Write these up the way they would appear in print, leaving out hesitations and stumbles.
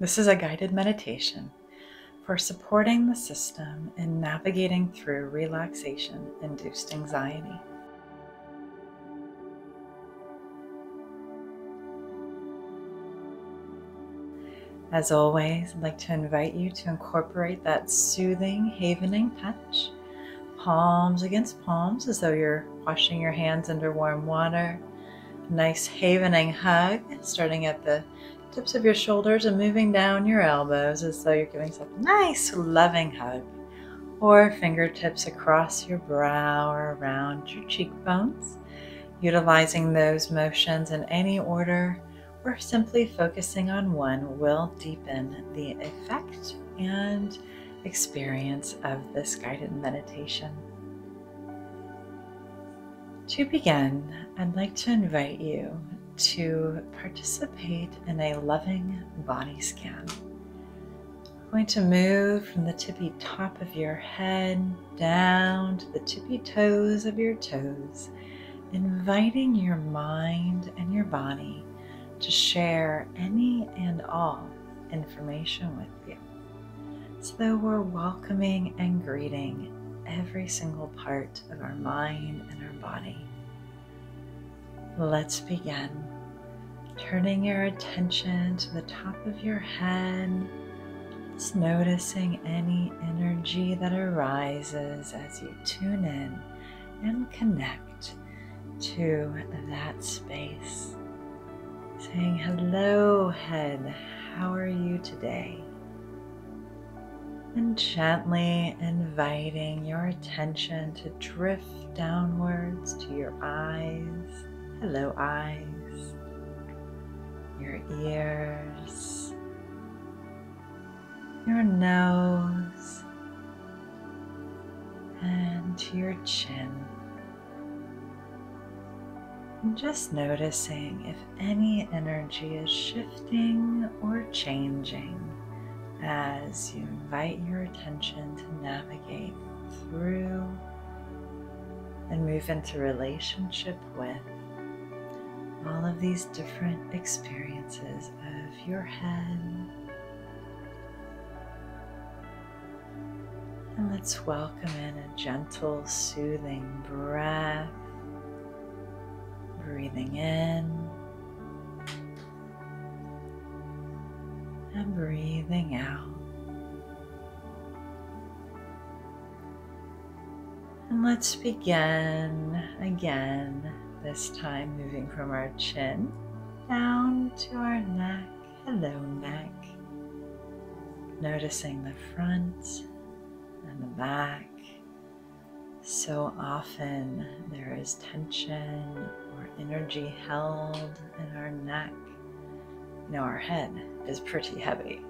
This is a guided meditation for supporting the system in navigating through relaxation-induced anxiety. As always, I'd like to invite you to incorporate that soothing, havening touch, palms against palms, as though you're washing your hands under warm water. A nice havening hug, starting at the tips of your shoulders and moving down your elbows, as though you're giving yourself a nice, loving hug. Or fingertips across your brow or around your cheekbones, utilizing those motions in any order. Or simply focusing on one will deepen the effect and experience of this guided meditation. To begin, I'd like to invite you to participate in a loving body scan. I'm going to move from the tippy top of your head down to the tippy toes of your toes, inviting your mind and your body to share any and all information with you. So that we're welcoming and greeting every single part of our mind and our body. Let's begin. Turning your attention to the top of your head, just noticing any energy that arises as you tune in and connect to that space. Saying, hello, head, how are you today? And gently inviting your attention to drift downwards to your eyes. Hello, eyes. Your ears. Your nose. And to your chin. Just noticing if any energy is shifting or changing as you invite your attention to navigate through and move into relationship with all of these different experiences of your head. And let's welcome in a gentle, soothing breath. Breathing in and breathing out. And let's begin again, this time moving from our chin down to our neck. Hello, neck. Noticing the front and the back. So often there is tension or energy held in our neck. You know, our head is pretty heavy.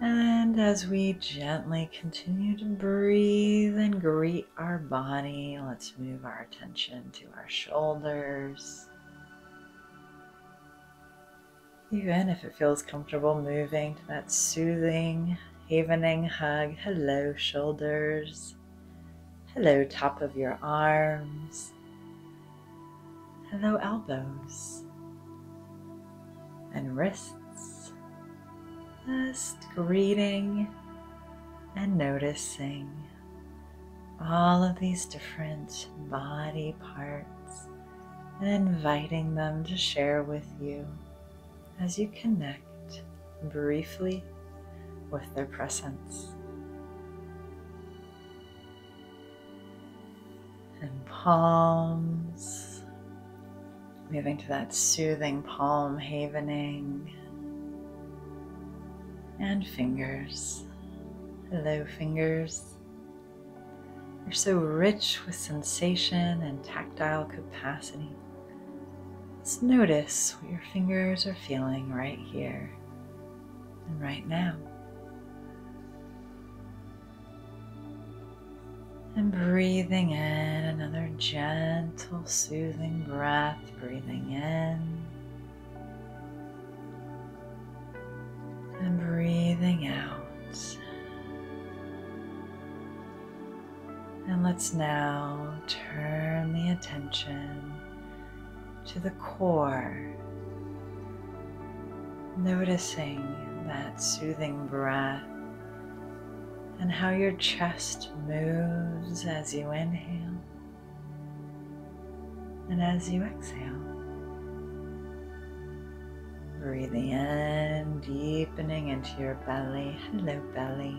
And as we gently continue to breathe and greet our body, let's move our attention to our shoulders. Even if it feels comfortable, moving to that soothing, havening hug. Hello, shoulders. Hello, top of your arms. Hello, elbows and wrists. Just greeting and noticing all of these different body parts and inviting them to share with you as you connect briefly with their presence. And palms, moving to that soothing palm havening, and fingers. Hello, fingers. You're so rich with sensation and tactile capacity. Just notice what your fingers are feeling right here and right now. And breathing in, another gentle, soothing breath, breathing in and breathing out. And let's now turn the attention to the core Noticing that soothing breath and how your chest moves as you inhale and as you exhale. Breathing in, deepening into your belly. Hello, belly.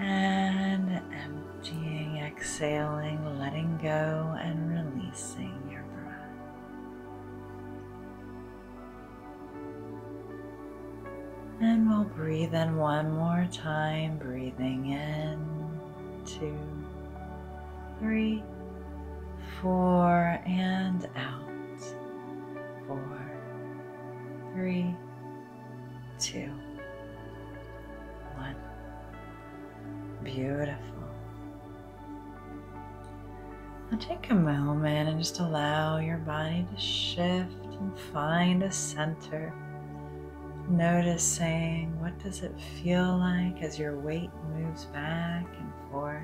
And emptying, exhaling, letting go and releasing your breath. And we'll breathe in one more time, breathing in, 2, 3, 4, and out. 4, 3, 2, 1. Beautiful. Now take a moment and just allow your body to shift and find a center. Noticing what does it feel like as your weight moves back and forth.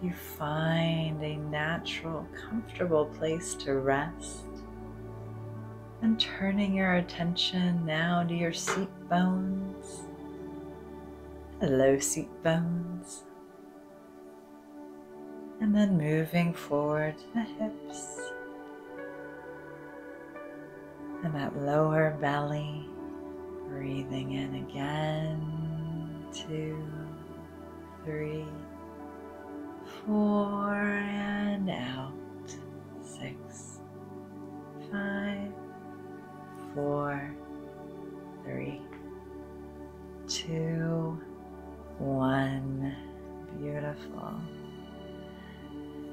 Do you find a natural, comfortable place to rest? And turning your attention now to your seat bones. Hello, seat bones. And then moving forward to the hips and that lower belly. Breathing in again, 2, 3, 4, and out, 6, 5. 4, 3, 2, 1. Beautiful.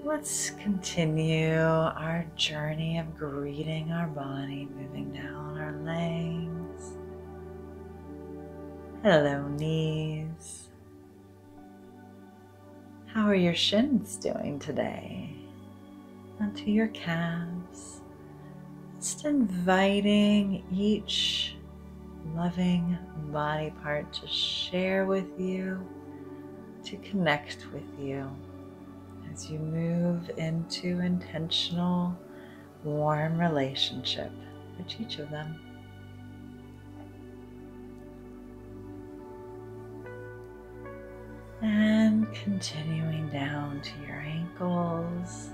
Let's continue our journey of greeting our body, moving down our legs. Hello, knees. How are your shins doing today? Onto your calves. Just inviting each loving body part to share with you, to connect with you as you move into intentional, warm relationship with each of them. And continuing down to your ankles.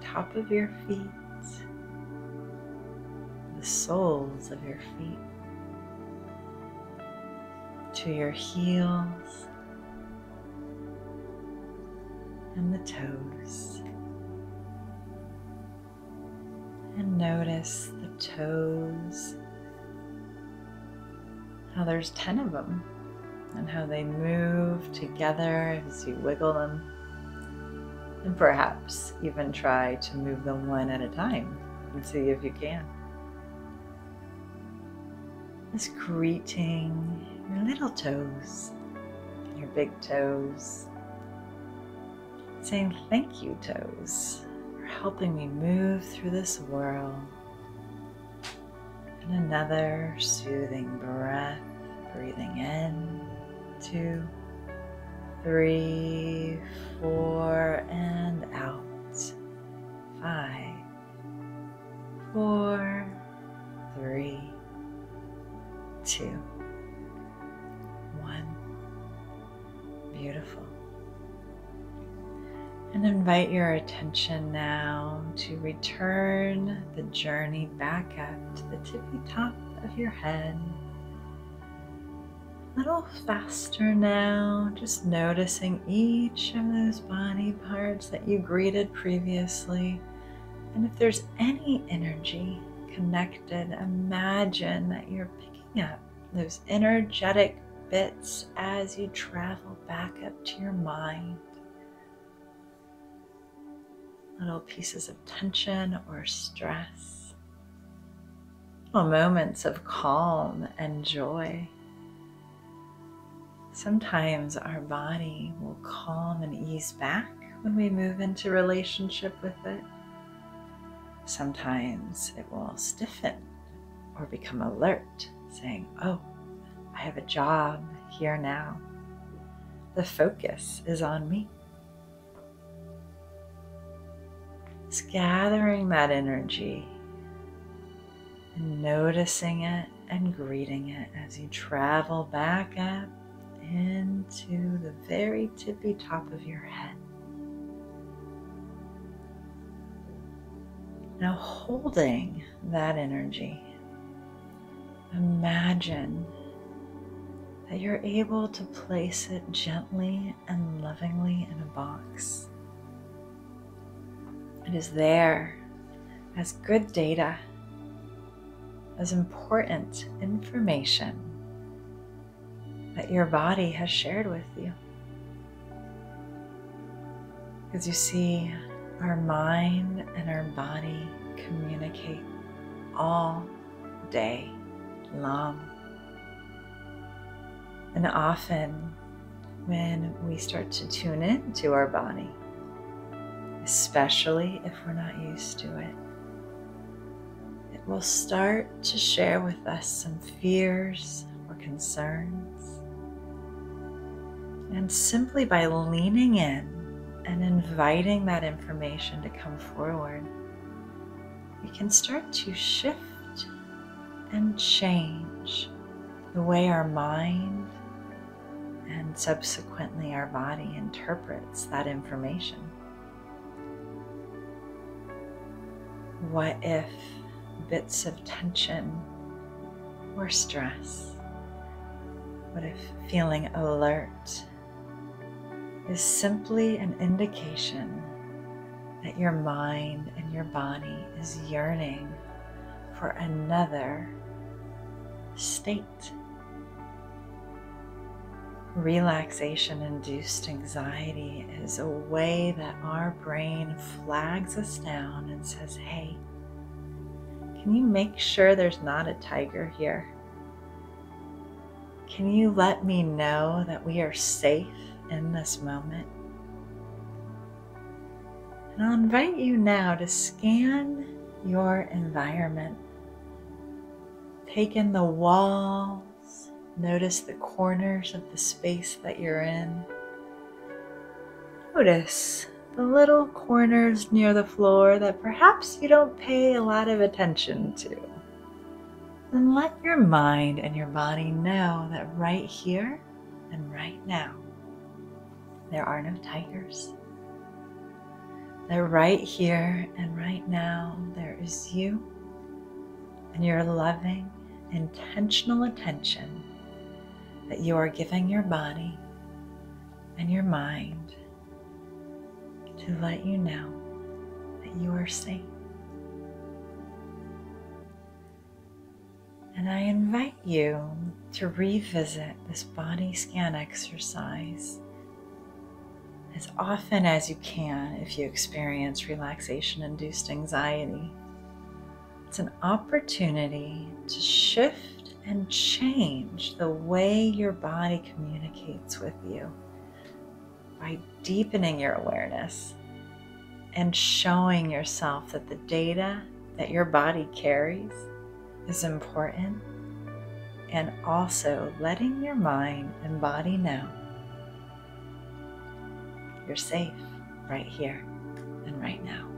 Top of your feet, the soles of your feet, to your heels, and the toes. And notice the toes, how there's 10 of them, and how they move together as you wiggle them. And perhaps even try to move them one at a time and see if you can. Just greeting your little toes, your big toes, saying thank you, toes, for helping me move through this world. And another soothing breath, breathing in, 2, 3, 4, and out, 5, 4, 3, 2, 1. Beautiful. And invite your attention now to return the journey back up to the tippy top of your head. A little faster now, just noticing each of those body parts that you greeted previously. And if there's any energy connected, imagine that you're picking up those energetic bits as you travel back up to your mind. Little pieces of tension or stress, little moments of calm and joy. Sometimes our body will calm and ease back when we move into relationship with it. Sometimes it will stiffen or become alert, saying, oh, I have a job here now. The focus is on me. It's gathering that energy and noticing it and greeting it as you travel back up into the very tippy top of your head. Now holding that energy, imagine that you're able to place it gently and lovingly in a box. It is there as good data, as important information that your body has shared with you. Because you see, our mind and our body communicate all day long. And often when we start to tune in to our body, especially if we're not used to it, it will start to share with us some fears or concerns. And simply by leaning in and inviting that information to come forward, we can start to shift and change the way our mind and subsequently our body interprets that information. What if bits of tension or stress? What if feeling alert is simply an indication that your mind and your body is yearning for another state? Relaxation-induced anxiety is a way that our brain flags us down and says, hey, can you make sure there's not a tiger here? Can you let me know that we are safe in this moment? And I'll invite you now to scan your environment. Take in the walls, notice the corners of the space that you're in. Notice the little corners near the floor that perhaps you don't pay a lot of attention to. And let your mind and your body know that right here and right now, there are no tigers. That right here and right now, there is you and your loving, intentional attention that you are giving your body and your mind to let you know that you are safe. And I invite you to revisit this body scan exercise as often as you can if you experience relaxation-induced anxiety. It's an opportunity to shift and change the way your body communicates with you by deepening your awareness and showing yourself that the data that your body carries is important, and also letting your mind and body know you're safe right here and right now.